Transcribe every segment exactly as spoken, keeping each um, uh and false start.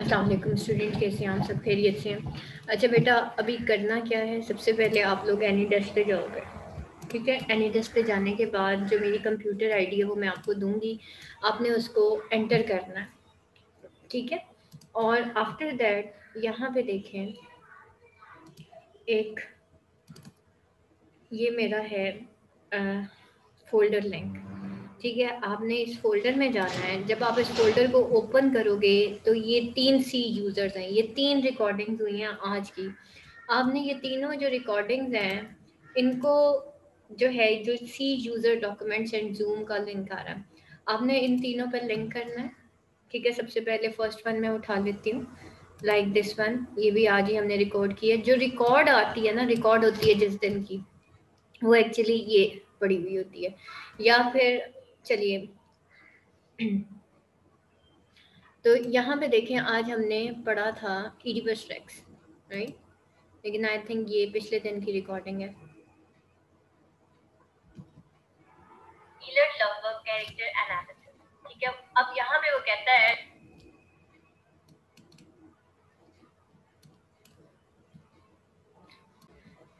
अस्सलाम वालेकुम स्टूडेंट, कैसे हैं आप? सब खैरियत से हैं? अच्छा बेटा, अभी करना क्या है, सबसे पहले आप लोग AnyDesk पे जाओगे, ठीक है? AnyDesk पे जाने के बाद जो मेरी कंप्यूटर आईडी है वो मैं आपको दूंगी, आपने उसको एंटर करना है, ठीक है? और आफ्टर दैट यहाँ पे देखें, एक ये मेरा है आ, फोल्डर लिंक, ठीक है? आपने इस फोल्डर में जाना है। जब आप इस फोल्डर को ओपन करोगे तो ये तीन सी यूज़र्स हैं, ये तीन रिकॉर्डिंग्स हुई हैं आज की। आपने ये तीनों जो रिकॉर्डिंग्स हैं इनको जो है जो सी यूज़र डॉक्यूमेंट्स एंड जूम का लिंक आ रहा है, आपने इन तीनों पर लिंक करना है, ठीक है? सबसे पहले फर्स्ट वन मैं उठा लेती हूँ, लाइक दिस वन, ये भी आज ही हमने रिकॉर्ड किया। जो रिकॉर्ड आती है ना, रिकॉर्ड होती है जिस दिन की, वो एक्चुअली ये पड़ी हुई होती है। या फिर चलिए, तो यहाँ पे देखें, आज हमने पढ़ा था Oedipus Rex, राइट? लेकिन आई थिंक ये पिछले दिन की रिकॉर्डिंग है। ठीक है, अब यहाँ पे वो कहता है,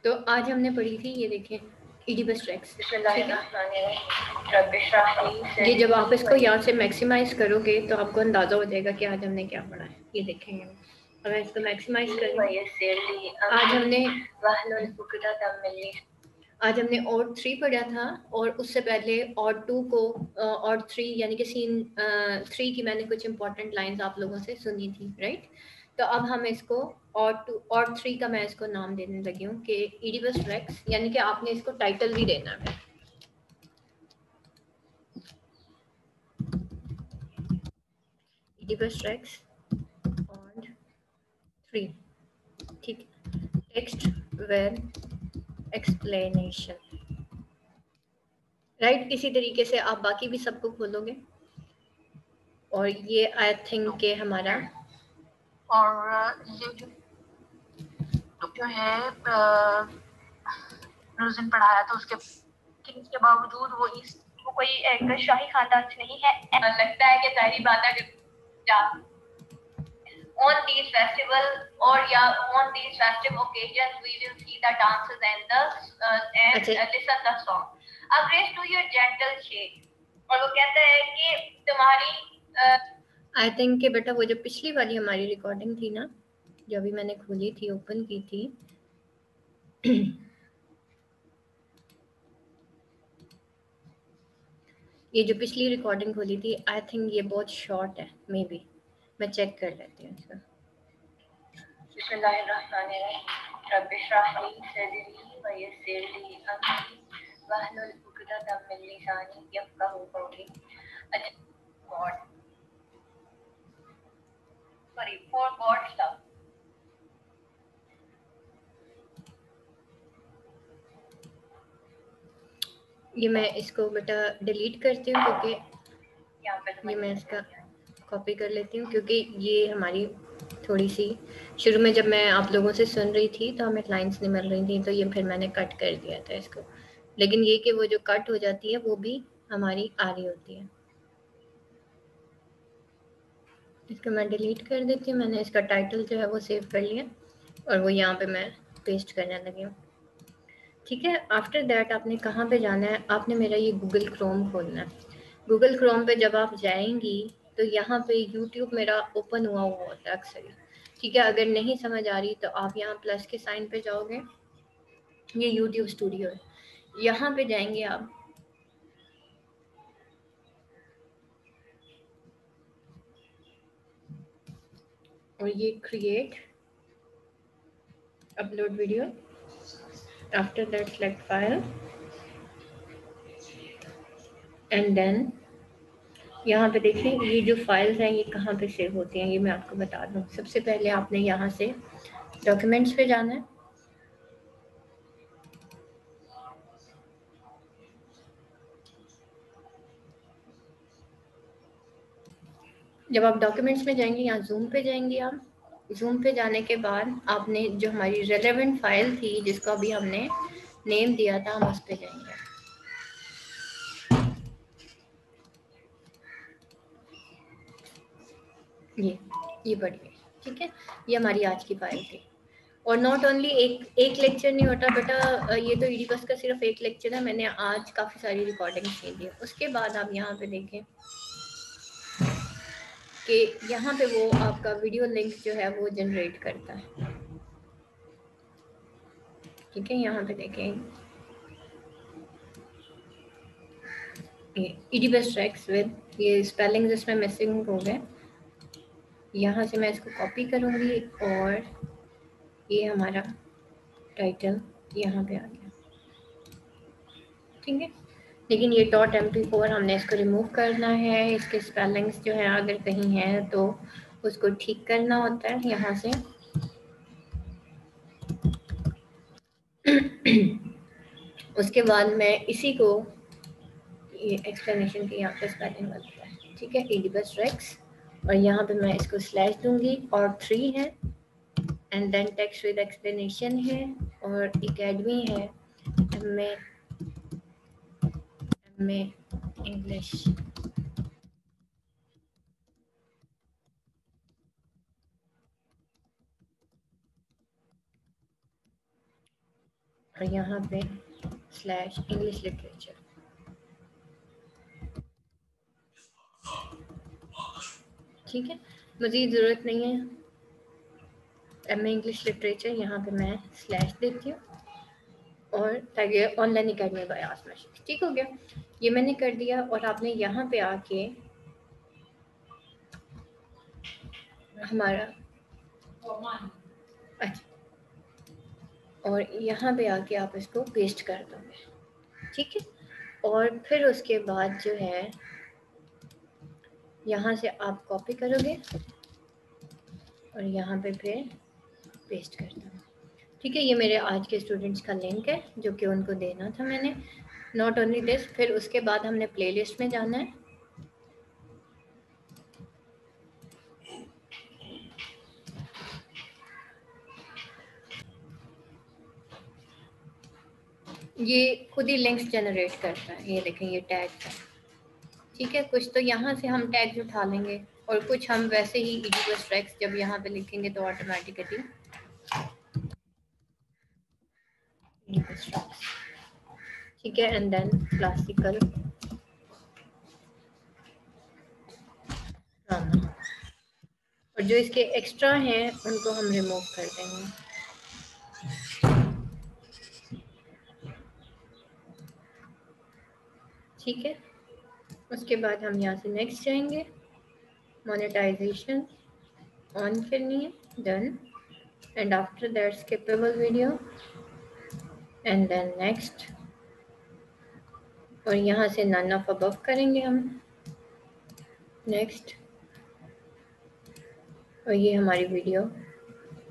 तो आज हमने पढ़ी थी, ये देखें Oedipus Rex, ये जब आप इसको यहाँ से मैक्सिमाइज करोगे तो आपको अंदाजा हो जाएगा कि आज हमने क्या पढ़ा है। ये देखेंगे, अगर इसको मैक्सिमाइज करेंगे, आज हमने आज हमने और थ्री पढ़ा था, और उससे पहले और टू को और थ्री यानी कि सीन थ्री की मैंने कुछ इंपॉर्टेंट लाइंस आप लोगों से सुनी थी, राइट? तो अब हम इसको और टू और थ्री का मैं इसको नाम देने लगी हूँ कि Oedipus Rex, यानी कि आपने इसको टाइटल भी देना है, Oedipus Rex और थ्री, ठीक? Text well explanation, right? इसी तरीके से आप बाकी भी सबको खोलोगे, और ये आई थिंक के हमारा और ये जो जो है रोजन पढ़ाया था, उसके के बावजूद वो इस वो कोई एक शाही खानदान से नहीं है। लगता है कि सारी बातें ऑन दीज फेस्टिवल और या on these festival occasion we will see the dances and the and listen the song abreast to your gentle shake. और वो कहता है कि तुम्हारी uh, आई थिंक के बेटा वो जो पिछली वाली हमारी रिकॉर्डिंग थी ना, जो अभी मैंने खोली थी, ओपन की थी, ये जो पिछली रिकॉर्डिंग खोली थी आई थिंक ये बहुत शॉर्ट है, मे बी मैं चेक कर लेती हूँ इसका। अच्छा, sorry for god stuff ये मैं इसको बेटा डिलीट करती हूँ, क्योंकि यहाँ पर ये मैं इसका कॉपी कर लेती हूँ, क्योंकि ये हमारी थोड़ी सी शुरू में जब मैं आप लोगों से सुन रही थी तो हमें लाइन्स नहीं मिल रही थी, तो ये फिर मैंने कट कर दिया था इसको। लेकिन ये कि वो जो कट हो जाती है वो भी हमारी आ रही होती है। इसको मैं डिलीट कर देती हूँ, मैंने इसका टाइटल जो है वो सेव कर लिया और वो यहाँ पे मैं पेस्ट करने लगी हूँ, ठीक है? आफ्टर दैट आपने कहाँ पे जाना है, आपने मेरा ये गूगल क्रोम खोलना है। गूगल क्रोम पे जब आप जाएंगी तो यहाँ पे यूट्यूब मेरा ओपन हुआ हुआ होता है अक्सर, ठीक है? अगर नहीं समझ आ रही तो आप यहाँ प्लस के साइन पे जाओगे, ये यूट्यूब स्टूडियो है, यहाँ पे जाएंगे आप, और ये create upload video, after that select file, and then यहाँ पे देखिए ये जो फाइल्स हैं ये कहाँ पे सेव होती हैं, ये मैं आपको बता दूँ। सबसे पहले आपने यहाँ से डॉक्यूमेंट्स पे जाना है, जब आप डॉक्यूमेंट्स में जाएंगे यहाँ जूम पे जाएंगे आप, जूम पे जाने के बाद आपने जो हमारी रेलेवेंट फाइल थी जिसको अभी हमने नेम दिया था, हम उस पे जाएंगे। ये ये बढ़िए, ठीक है, ये हमारी आज की फाइल थी। और नॉट ओनली एक एक लेक्चर नहीं होता बेटा, ये तो यूडी बस का सिर्फ एक लेक्चर है, मैंने आज काफ़ी सारी रिकॉर्डिंग्स ले ली है। उसके बाद आप यहाँ पे देखें कि यहाँ पे वो आपका वीडियो लिंक जो है वो जनरेट करता है, ठीक है। यहाँ पे देखें Oedipus Rex विद, ये स्पेलिंग्स इसमें मिसिंग हो गए, यहाँ से मैं इसको कॉपी करूँगी और ये हमारा टाइटल यहाँ पे आ गया, ठीक है। लेकिन ये डॉट एम पी फोर हमने इसको रिमूव करना है, इसके स्पेलिंग्स जो है अगर कहीं हैं तो उसको ठीक करना होता है यहाँ से। उसके बाद मैं इसी को ये एक्सप्लेनेशन के यहाँ पे स्पेलिंग बनता है, ठीक है, Oedipus Rex, और यहाँ पे मैं इसको स्लैश दूंगी और थ्री है and then text with explanation है और एकेडमी है, एमए एमए इंग्लिश, और यहाँ पे स्लैश इंग्लिश लिटरेचर। ठीक है, मुझे ज़रूरत नहीं है एम ए इंग्लिश लिटरेचर, यहाँ पे मैं स्लैश देती हूँ और ताकि ऑनलाइन अकेडमी बयास में, ठीक हो गया, ये मैंने कर दिया। और आपने यहाँ पे आके हमारा अच्छा, और यहाँ पे आके आप इसको पेस्ट कर दोगे, ठीक है। और फिर उसके बाद जो है यहाँ से आप कॉपी करोगे और यहाँ पे फिर पेस्ट करता हूँ, ठीक है। ये मेरे आज के स्टूडेंट्स का लिंक है जो कि उनको देना था मैंने। नॉट ओनली दिस, फिर उसके बाद हमने प्लेलिस्ट में जाना है, ये खुद ही लिंक्स जनरेट करता है, ये देखें ये टैग है, ठीक है। कुछ तो यहाँ से हम टैग्स उठा लेंगे और कुछ हम वैसे ही Oedipus Rex जब यहाँ पे लिखेंगे तो ऑटोमेटिकली Oedipus Rex, ठीक है। एंड देन क्लासिकल ड्रामा, और जो इसके एक्स्ट्रा हैं उनको हम रिमूव कर देंगे, ठीक है। उसके बाद हम यहाँ से नेक्स्ट जाएंगे, मोनेटाइजेशन ऑन करनी है, done, and after that skippable video and then next, और यहाँ से नन ऑफ अबव करेंगे हम, नेक्स्ट, और ये हमारी वीडियो,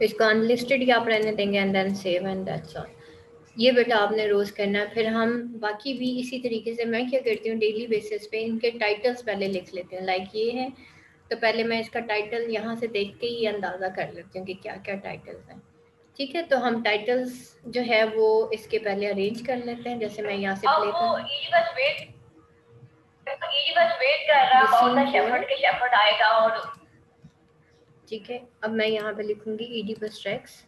इसको अनलिस्टेड आप रहने देंगे and then save and that's all. ये बेटा आपने रोज़ करना है। फिर हम बाकी भी इसी तरीके से, मैं क्या करती हूँ डेली बेसिस पे इनके टाइटल्स पहले लिख लेती हूँ, लाइक ये है तो पहले मैं इसका टाइटल यहाँ से देख के ही अंदाज़ा कर लेती हूँ कि क्या क्या टाइटल्स हैं, ठीक है। तो हम टाइटल्स जो है वो इसके पहले अरेंज कर लेते हैं, जैसे मैं यहाँ से प्ले करूँ, ठीक है। अब मैं यहाँ पे लिखूँगी Oedipus Rex,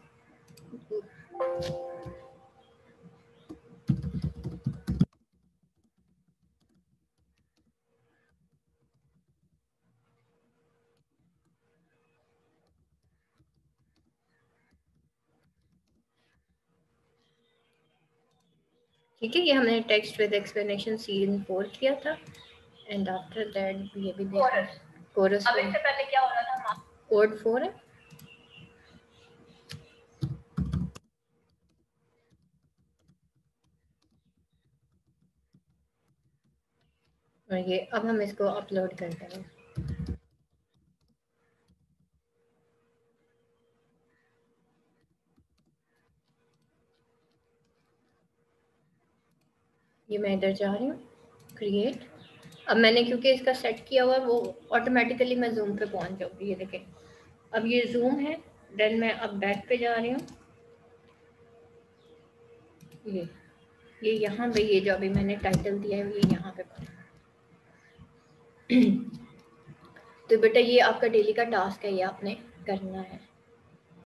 ठीक है। ये हमने text with explanation season four किया था, एंड आफ्टर दैट ये भी देखा कोरस। अब इससे पहले क्या हो रहा था? कोड फोर है, और ये अब हम इसको अपलोड करते हैं, ये मैं इधर जा रही हूँ, क्रिएट। अब मैंने क्योंकि इसका सेट किया हुआ वो ऑटोमेटिकली मैं जूम पे पहुँच जाऊँगी, ये देखें अब ये जूम है। देन मैं अब बैक पे जा रही हूँ, ये ये यहाँ पे ये जो अभी मैंने टाइटल दिया है ये यहाँ पे, तो बेटा ये आपका डेली का टास्क है, ये आपने करना है।